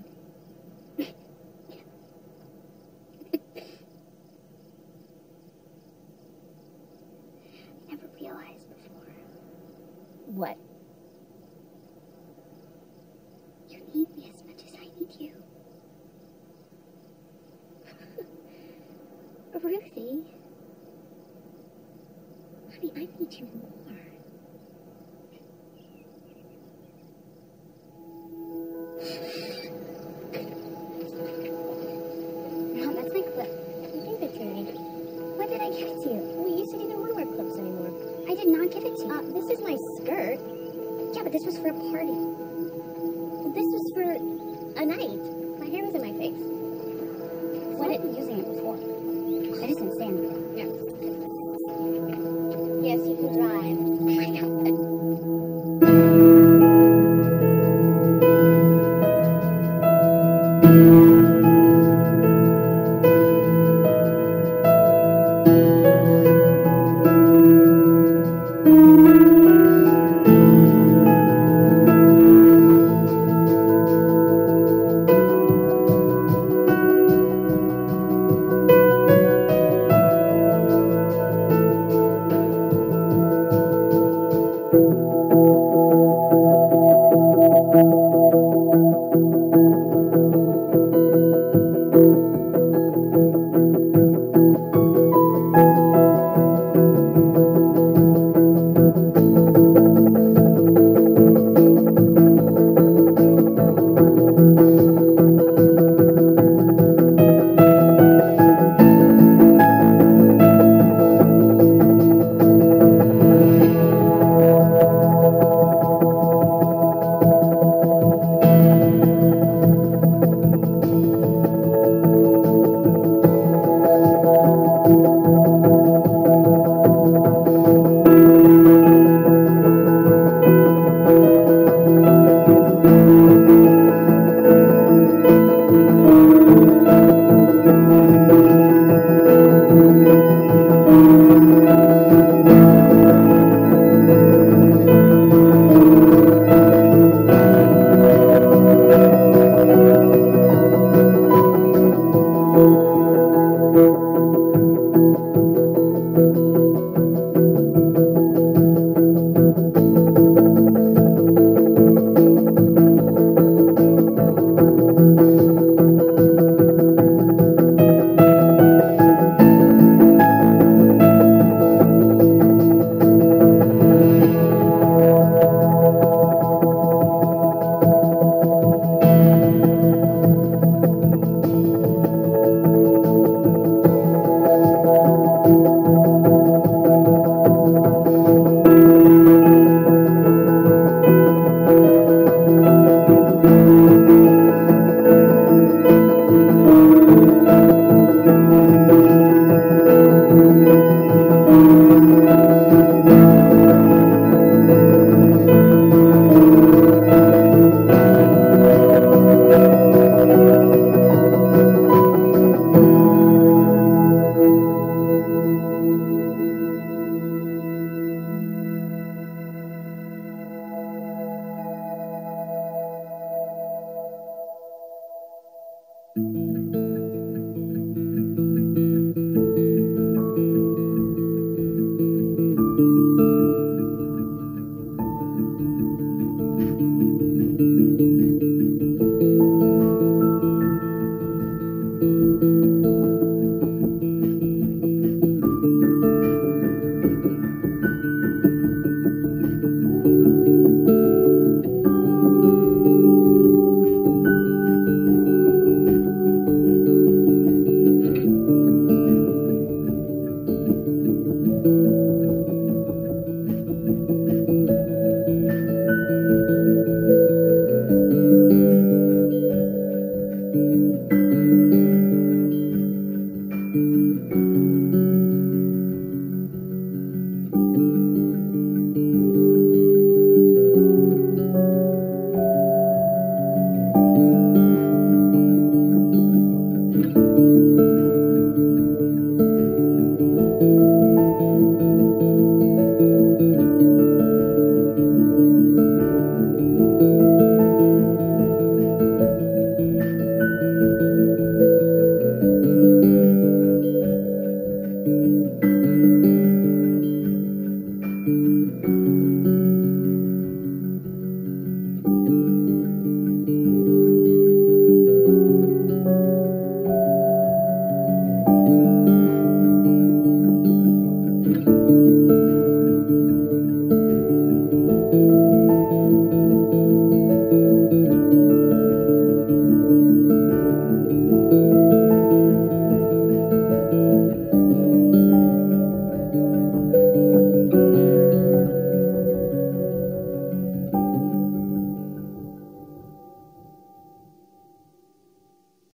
I never realized before. What? You need me as much as I need you. Ruthie. I need you more. Mom, that's like the clipping picture I did. Why did I give it to you? We used to do not want to wear clips anymore. I did not give it to you. Uh, this is my skirt. Yeah, but this was for a party. This was for a night. My hair was in my face. Why didn't you using it before? I just didn't say anything. Yes, you can drive. I know.